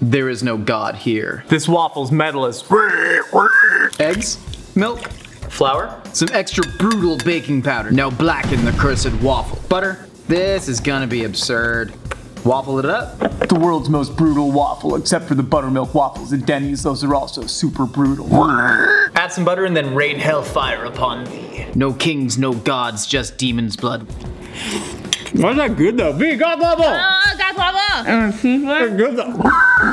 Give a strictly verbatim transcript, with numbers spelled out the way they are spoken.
there is no God here. This waffle's metal is eggs, milk, flour, some extra brutal baking powder. Now blacken the cursed waffle. Butter. This is gonna be absurd. Waffle it up. The world's most brutal waffle, except for the buttermilk waffles at Denny's. Those are also super brutal. Add some butter and then rain hellfire upon thee. No kings, no gods, just demon's blood. Why is that good though? V, God level! Oh, God level! And it's good though.